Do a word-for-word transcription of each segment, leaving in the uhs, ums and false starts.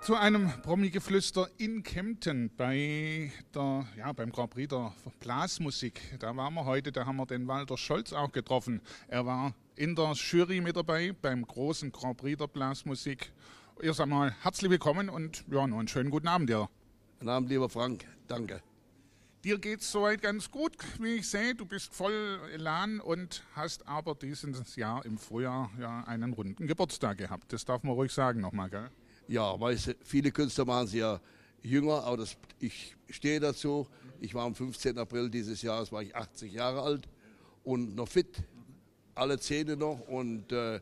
zu einem Promigeflüster in Kempten bei der, ja, beim Grand Prix der Blasmusik. Da waren wir heute, da haben wir den Walter Scholz auch getroffen. Er war in der Jury mit dabei beim großen Grand Prix der Blasmusik. Erst einmal herzlich willkommen und ja, noch einen schönen guten Abend dir. Guten Abend, lieber Frank. Danke. Dir geht es soweit ganz gut, wie ich sehe. Du bist voll Elan und hast aber dieses Jahr im Frühjahr ja einen runden Geburtstag gehabt. Das darf man ruhig sagen nochmal, gell? Ja, weißt du, viele Künstler waren sie ja jünger, aber das, ich stehe dazu. Ich war am fünfzehnten April dieses Jahres, war ich achtzig Jahre alt und noch fit, alle Zähne noch. Und äh,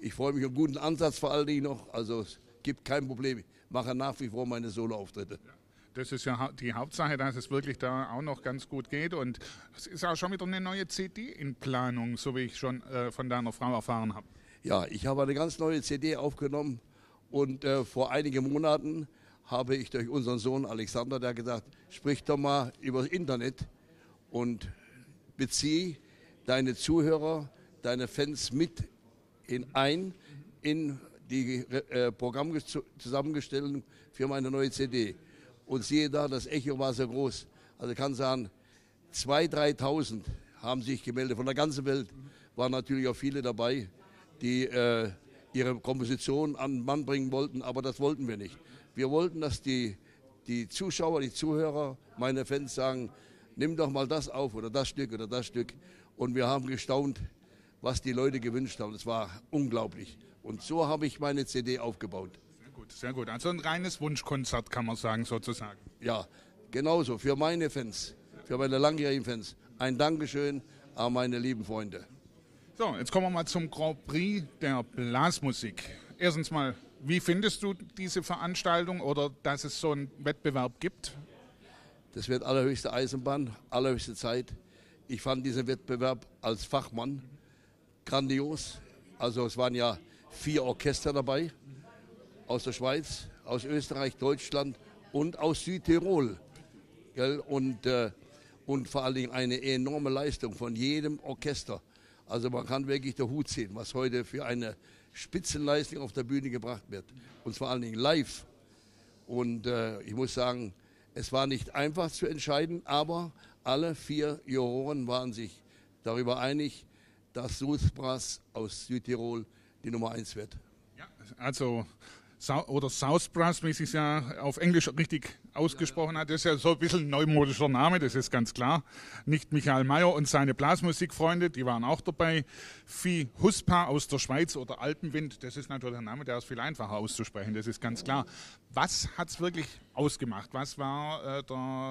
ich freue mich auf einen guten Ansatz vor allen Dingen noch. Also es gibt kein Problem. Ich mache nach wie vor meine Solo-Auftritte. Ja. Das ist ja die Hauptsache, dass es wirklich da auch noch ganz gut geht. Und es ist auch schon wieder eine neue C D in Planung, so wie ich schon äh, von deiner Frau erfahren habe. Ja, ich habe eine ganz neue C D aufgenommen. Und äh, vor einigen Monaten habe ich durch unseren Sohn Alexander, der gesagt, sprich doch mal über das Internet und bezieh deine Zuhörer, deine Fans mit in ein in die äh, Programm zusammengestellt für meine neue C D. Und siehe da, das Echo war so groß. Also ich kann sagen, zweitausend, dreitausend haben sich gemeldet von der ganzen Welt. Waren natürlich auch viele dabei, die äh, ihre Komposition an den Mann bringen wollten, aber das wollten wir nicht. Wir wollten, dass die, die Zuschauer, die Zuhörer, meine Fans sagen, nimm doch mal das auf oder das Stück oder das Stück. Und wir haben gestaunt, was die Leute gewünscht haben. Es war unglaublich. Und so habe ich meine C D aufgebaut. Sehr gut, sehr gut. Also ein reines Wunschkonzert, kann man sagen, sozusagen. Ja, genauso. Für meine Fans, für meine langjährigen Fans. Ein Dankeschön an meine lieben Freunde. So, jetzt kommen wir mal zum Grand Prix der Blasmusik. Erstens mal, wie findest du diese Veranstaltung oder dass es so einen Wettbewerb gibt? Das wird allerhöchste Eisenbahn, allerhöchste Zeit. Ich fand diesen Wettbewerb als Fachmann grandios. Also es waren ja vier Orchester dabei, aus der Schweiz, aus Österreich, Deutschland und aus Südtirol. Und, und vor allen Dingen eine enorme Leistung von jedem Orchester. Also man kann wirklich den Hut ziehen, was heute für eine Spitzenleistung auf der Bühne gebracht wird. Und vor allen Dingen live. Und äh, ich muss sagen, es war nicht einfach zu entscheiden, aber alle vier Juroren waren sich darüber einig, dass SüdBrass aus Südtirol die Nummer eins wird. Ja, also oder SüdBrass, wie es sich ja auf Englisch richtig ausgesprochen hat. Das ist ja so ein bisschen ein neumodischer Name, das ist ganz klar. Nicht Michael Mayer und seine Blasmusikfreunde, die waren auch dabei. Vieh Huspa aus der Schweiz oder Alpenwind, das ist natürlich ein Name, der ist viel einfacher auszusprechen, das ist ganz klar. Was hat es wirklich ausgemacht? Was war äh,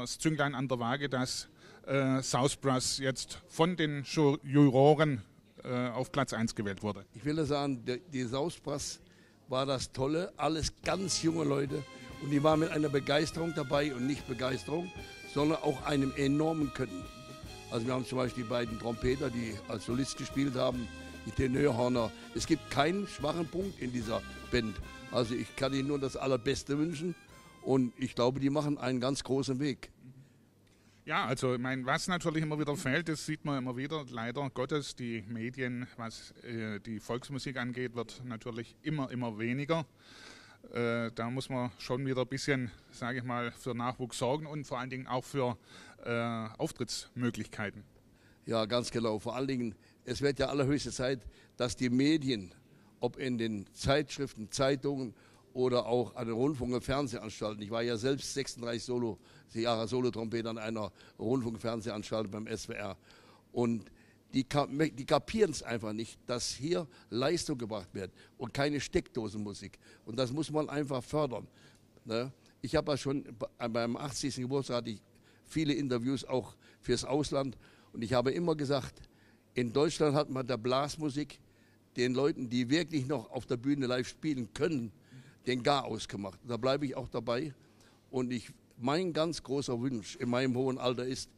das Zünglein an der Waage, dass äh, SüdBrass jetzt von den Juroren äh, auf Platz eins gewählt wurde? Ich will sagen, die, die SüdBrass war das Tolle, alles ganz junge Leute und die waren mit einer Begeisterung dabei und nicht Begeisterung, sondern auch einem enormen Können. Also wir haben zum Beispiel die beiden Trompeter, die als Solist gespielt haben, die Tenorhörner. Es gibt keinen schwachen Punkt in dieser Band. Also ich kann ihnen nur das Allerbeste wünschen und ich glaube, die machen einen ganz großen Weg. Ja, also ich meine, was natürlich immer wieder fehlt, das sieht man immer wieder, leider Gottes, die Medien, was äh, die Volksmusik angeht, wird natürlich immer, immer weniger. Äh, da muss man schon wieder ein bisschen, sage ich mal, für Nachwuchs sorgen und vor allen Dingen auch für äh, Auftrittsmöglichkeiten. Ja, ganz genau. Vor allen Dingen, es wird ja allerhöchste Zeit, dass die Medien, ob in den Zeitschriften, Zeitungen oder auch an den Rundfunk- und Fernsehanstalten. Ich war ja selbst sechsunddreißig Solo, Jahre Solotrompeter an einer Rundfunk- und Fernsehanstalt beim S W R. Und die, die kapieren es einfach nicht, dass hier Leistung gebracht wird und keine Steckdosenmusik. Und das muss man einfach fördern. Ne? Ich habe ja schon bei meinem achtzigsten Geburtstag hatte ich viele Interviews auch fürs Ausland. Und ich habe immer gesagt, in Deutschland hat man der Blasmusik den Leuten, die wirklich noch auf der Bühne live spielen können, den Gar ausgemacht. Da bleibe ich auch dabei. Und ich, mein ganz großer Wunsch in meinem hohen Alter ist,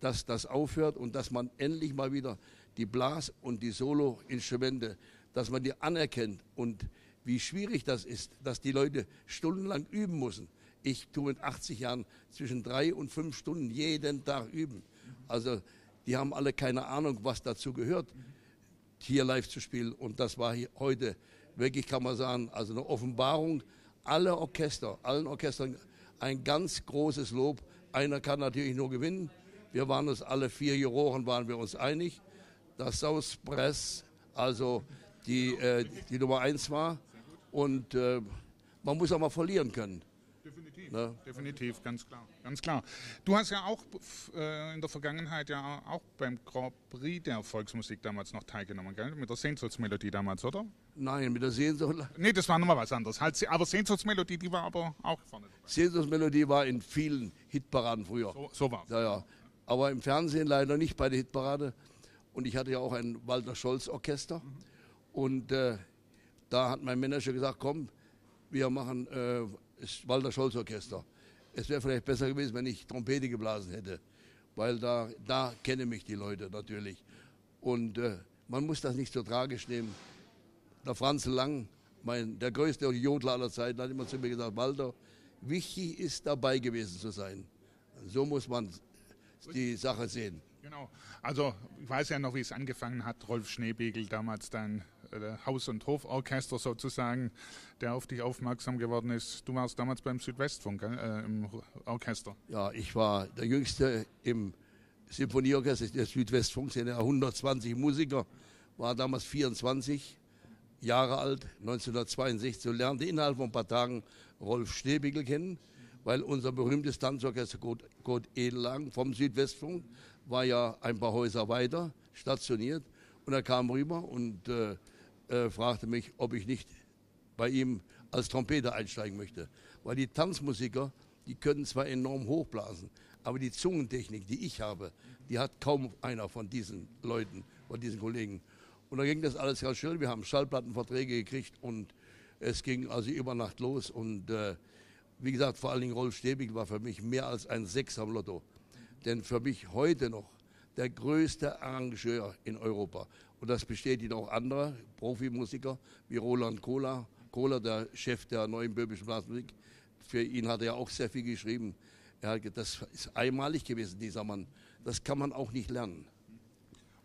dass das aufhört und dass man endlich mal wieder die Blas- und die Solo-Instrumente, dass man die anerkennt und wie schwierig das ist, dass die Leute stundenlang üben müssen. Ich tue mit achtzig Jahren zwischen drei und fünf Stunden jeden Tag üben. Also die haben alle keine Ahnung, was dazu gehört, hier live zu spielen. Und das war hier heute wirklich, kann man sagen, also eine Offenbarung alle Orchester, allen Orchestern ein ganz großes Lob. Einer kann natürlich nur gewinnen. Wir waren uns alle vier Juroren waren wir uns einig, dass SüdBrass also die, äh, die Nummer eins war. Und äh, man muss auch mal verlieren können. Definitiv, ne? Definitiv, ganz klar, ganz klar. Du hast ja auch äh, in der Vergangenheit ja auch beim Grand Prix der Volksmusik damals noch teilgenommen, gell? Mit der Sehnsuchtsmelodie damals, oder? Nein, mit der Sehnsucht... Nee, das war nochmal was anderes. Halt, aber Sehnsuchtsmelodie, die war aber auch vorne dabei. Sehnsuchtsmelodie war in vielen Hitparaden früher. So, so war es. Ja, ja. Aber im Fernsehen leider nicht bei der Hitparade. Und ich hatte ja auch ein Walter-Scholz-Orchester. Mhm. Und äh, da hat mein Manager gesagt, komm, wir machen... Äh, Walter-Scholz-Orchester. Es wäre vielleicht besser gewesen, wenn ich Trompete geblasen hätte, weil da, da kennen mich die Leute natürlich. Und äh, man muss das nicht so tragisch nehmen. Der Franz Lang, mein, der größte Jodler aller Zeiten, hat immer zu mir gesagt, Walter, wichtig ist dabei gewesen zu sein. So muss man die Sache sehen. Genau. Also ich weiß ja noch, wie es angefangen hat, Rolf Schnebiegl, damals dein äh, Haus- und Hoforchester sozusagen, der auf dich aufmerksam geworden ist. Du warst damals beim Südwestfunk äh, im Orchester. Ja, ich war der Jüngste im Symphonieorchester des Südwestfunks, in der hundertzwanzig Musiker, war damals vierundzwanzig Jahre alt, neunzehnhundertzweiundsechzig, und lernte innerhalb von ein paar Tagen Rolf Stebigel kennen, weil unser berühmtes Tanzorchester Kurt, Kurt Edelhagen vom Südwestfunk war ja ein paar Häuser weiter stationiert, und er kam rüber und äh, äh, fragte mich, ob ich nicht bei ihm als Trompeter einsteigen möchte. Weil die Tanzmusiker, die können zwar enorm hochblasen, aber die Zungentechnik, die ich habe, die hat kaum einer von diesen Leuten, von diesen Kollegen. Und da ging das alles ganz schön. Wir haben Schallplattenverträge gekriegt und es ging also über Nacht los. Und äh, wie gesagt, vor allen Dingen Rolf Stebigl war für mich mehr als ein Sechser am Lotto. Denn für mich heute noch der größte Arrangeur in Europa. Und das bestätigt auch andere Profimusiker wie Roland Kohler, Kohler, der Chef der Neuen Böbischen Blasenmusik. Für ihn hat er ja auch sehr viel geschrieben. Er hat gesagt, das ist einmalig gewesen, dieser Mann. Das kann man auch nicht lernen.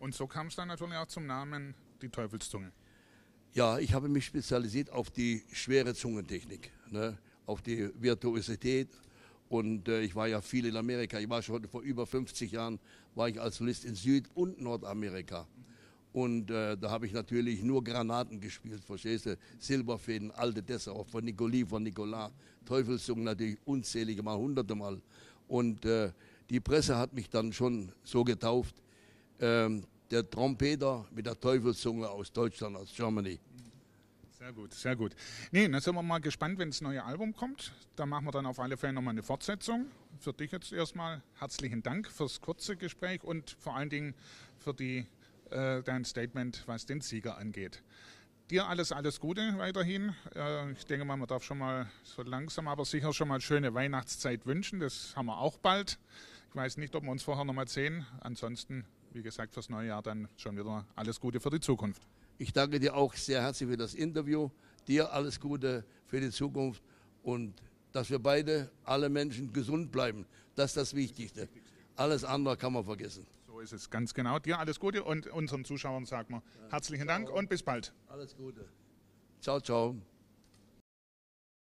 Und so kam es dann natürlich auch zum Namen die Teufelszunge. Ja, ich habe mich spezialisiert auf die schwere Zungentechnik, ne? Auf die Virtuosität. Und äh, ich war ja viel in Amerika. Ich war schon vor über fünfzig Jahren, war ich als Solist in Süd- und Nordamerika. Und äh, da habe ich natürlich nur Granaten gespielt, verstehst du? Silberfäden, alte Dessau, auch von Nicoli, von Nicolas, Teufelszungen natürlich unzählige Mal, hunderte Mal. Und äh, die Presse hat mich dann schon so getauft, ähm, der Trompeter mit der Teufelszunge aus Deutschland, aus Germany. Sehr gut, sehr gut. Nee, dann sind wir mal gespannt, wenn das neue Album kommt. Da machen wir dann auf alle Fälle nochmal eine Fortsetzung. Für dich jetzt erstmal herzlichen Dank fürs kurze Gespräch und vor allen Dingen für die, äh, dein Statement, was den Sieger angeht. Dir alles, alles Gute weiterhin. Äh, ich denke mal, man darf schon mal so langsam, aber sicher schon mal schöne Weihnachtszeit wünschen. Das haben wir auch bald. Ich weiß nicht, ob wir uns vorher nochmal sehen. Ansonsten, wie gesagt, fürs neue Jahr dann schon wieder alles Gute für die Zukunft. Ich danke dir auch sehr herzlich für das Interview. Dir alles Gute für die Zukunft und dass wir beide, alle Menschen, gesund bleiben. Das ist das Wichtigste. Alles andere kann man vergessen. So ist es, ganz genau. Dir alles Gute und unseren Zuschauern sagen wir herzlichen Dank und bis bald. Alles Gute. Ciao, ciao.